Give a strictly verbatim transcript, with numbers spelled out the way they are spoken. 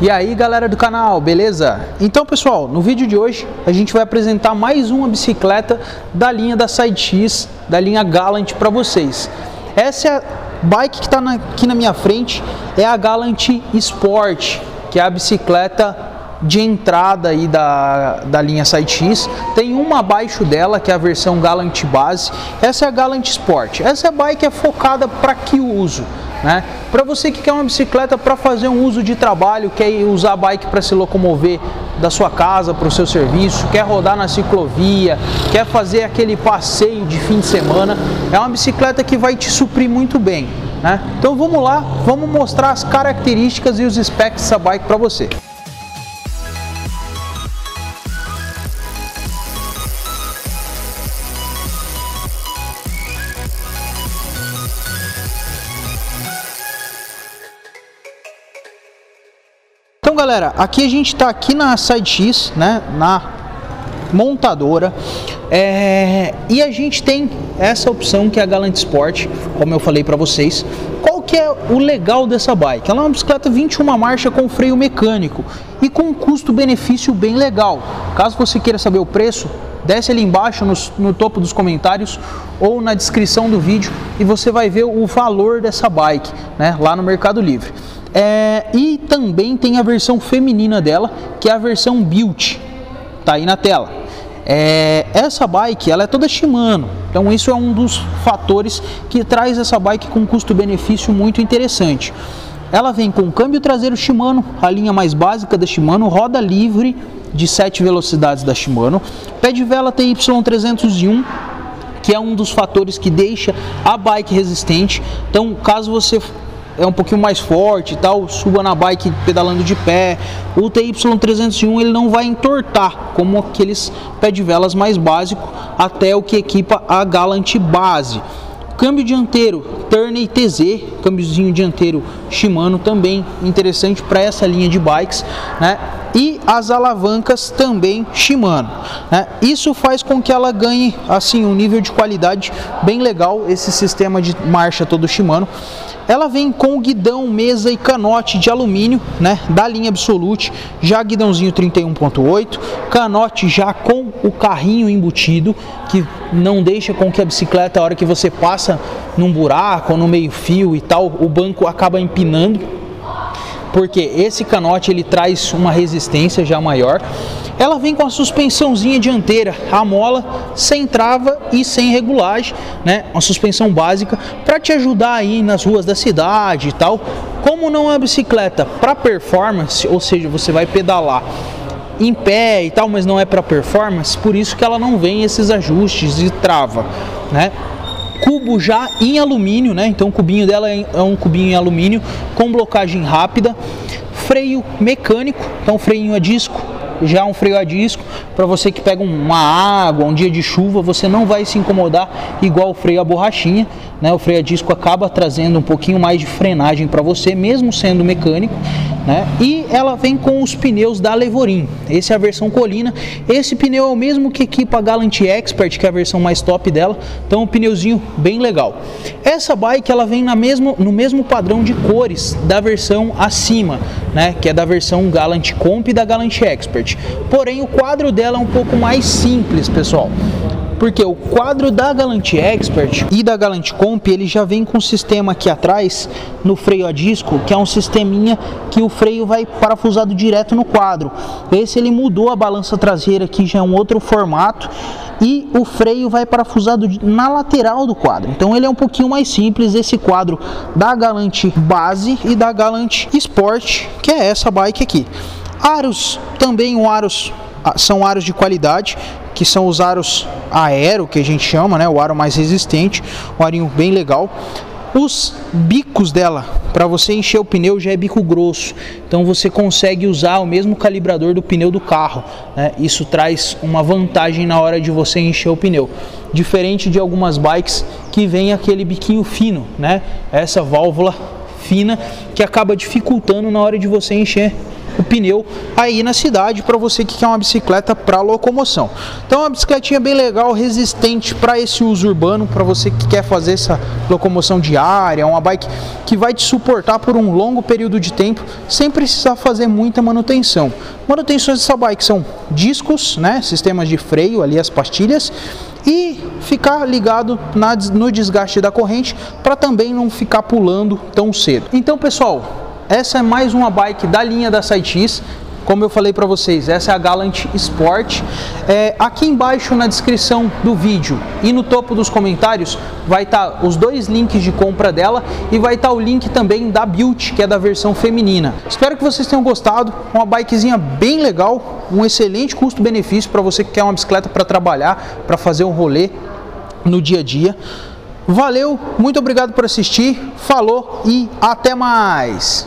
E aí galera do canal, beleza? Então pessoal, no vídeo de hoje a gente vai apresentar mais uma bicicleta da linha da SaidX, da linha Gallant para vocês. Essa é a bike que está aqui na minha frente, é a Gallant Sport, que é a bicicleta de entrada aí da, da linha SaidX. Tem uma abaixo dela que é a versão Gallant Base, essa é a Gallant Sport. Essa bike é focada para que uso? Né? Para você que quer uma bicicleta para fazer um uso de trabalho, quer usar a bike para se locomover da sua casa para o seu serviço, quer rodar na ciclovia, quer fazer aquele passeio de fim de semana, é uma bicicleta que vai te suprir muito bem, né? Então vamos lá, vamos mostrar as características e os specs dessa bike para você. Então galera, aqui a gente está aqui na SaidX, né, na montadora, é, e a gente tem essa opção que é a Gallant Sport, como eu falei para vocês. Qual que é o legal dessa bike? Ela é uma bicicleta vinte e uma marcha com freio mecânico e com um custo-benefício bem legal. Caso você queira saber o preço, desce ali embaixo no, no topo dos comentários ou na descrição do vídeo e você vai ver o valor dessa bike, né, lá no Mercado Livre. É, e também tem a versão feminina dela, que é a versão built, tá aí na tela. É, essa bike ela é toda Shimano, então isso é um dos fatores que traz essa bike com um custo-benefício muito interessante. Ela vem com câmbio traseiro Shimano, a linha mais básica da Shimano, roda livre de sete velocidades da Shimano, pé de vela T Y trezentos e um, que é um dos fatores que deixa a bike resistente. Então caso você é um pouquinho mais forte e tal, suba na bike pedalando de pé, o T Y trezentos e um ele não vai entortar como aqueles pé de velas mais básico, até o que equipa a Gallant Base. Câmbio dianteiro Turney T Z, câmbiozinho dianteiro Shimano, também interessante para essa linha de bikes, né? E as alavancas também Shimano, né? Isso faz com que ela ganhe assim um nível de qualidade bem legal, esse sistema de marcha todo Shimano. Ela vem com guidão, mesa e canote de alumínio, né, da linha Absolute, já guidãozinho trinta e um ponto oito, canote já com o carrinho embutido, que não deixa com que a bicicleta, a hora que você passa num buraco ou no meio fio e tal, o banco acaba empinando, porque esse canote ele traz uma resistência já maior. Ela vem com a suspensãozinha dianteira, a mola, sem trava e sem regulagem, né? Uma suspensão básica para te ajudar aí nas ruas da cidade e tal. Como não é uma bicicleta para performance, ou seja, você vai pedalar em pé e tal, mas não é para performance, por isso que ela não vem esses ajustes de trava, né? Cubo já em alumínio, né? Então o cubinho dela é um cubinho em alumínio com blocagem rápida, freio mecânico, então freio a disco. Já um freio a disco, para você que pega uma água, um dia de chuva, você não vai se incomodar igual o freio a borrachinha, né? O freio a disco acaba trazendo um pouquinho mais de frenagem para você, mesmo sendo mecânico, né? E ela vem com os pneus da Levorin, essa é a versão colina. Esse pneu é o mesmo que equipa a Gallant Expert, que é a versão mais top dela, então um pneuzinho bem legal. Essa bike ela vem na mesmo, no mesmo padrão de cores da versão acima, né? Que é da versão Gallant Comp e da Gallant Expert. Porém, o quadro dela é um pouco mais simples, pessoal, porque o quadro da Gallant Expert e da Gallant Comp ele já vem com um sistema aqui atrás no freio a disco, que é um sisteminha que o freio vai parafusado direto no quadro. Esse ele mudou a balança traseira, aqui já é um outro formato, e o freio vai parafusado na lateral do quadro. Então ele é um pouquinho mais simples, esse quadro da Gallant Base e da Gallant Sport, que é essa bike aqui. Aros, também o aros, são aros de qualidade, que são os aros aero, que a gente chama, né? O aro mais resistente, um arinho bem legal. Os bicos dela, para você encher o pneu, já é bico grosso, então você consegue usar o mesmo calibrador do pneu do carro, né? Isso traz uma vantagem na hora de você encher o pneu, diferente de algumas bikes que vem aquele biquinho fino, né? Essa válvula fina que acaba dificultando na hora de você encher o pneu aí na cidade para você que quer uma bicicleta para locomoção. Então, uma bicicletinha bem legal, resistente para esse uso urbano, para você que quer fazer essa locomoção diária, uma bike que vai te suportar por um longo período de tempo sem precisar fazer muita manutenção. Manutenções dessa bike são discos, né, sistemas de freio ali, as pastilhas, e ficar ligado na, no desgaste da corrente para também não ficar pulando tão cedo. Então, pessoal, essa é mais uma bike da linha da SaidX. Como eu falei para vocês, essa é a Gallant Sport. É, aqui embaixo na descrição do vídeo e no topo dos comentários vai estar os dois links de compra dela e vai estar o link também da build, que é da versão feminina. Espero que vocês tenham gostado. Uma bikezinha bem legal, um excelente custo-benefício para você que quer uma bicicleta para trabalhar, para fazer um rolê no dia a dia. Valeu, muito obrigado por assistir, falou e até mais!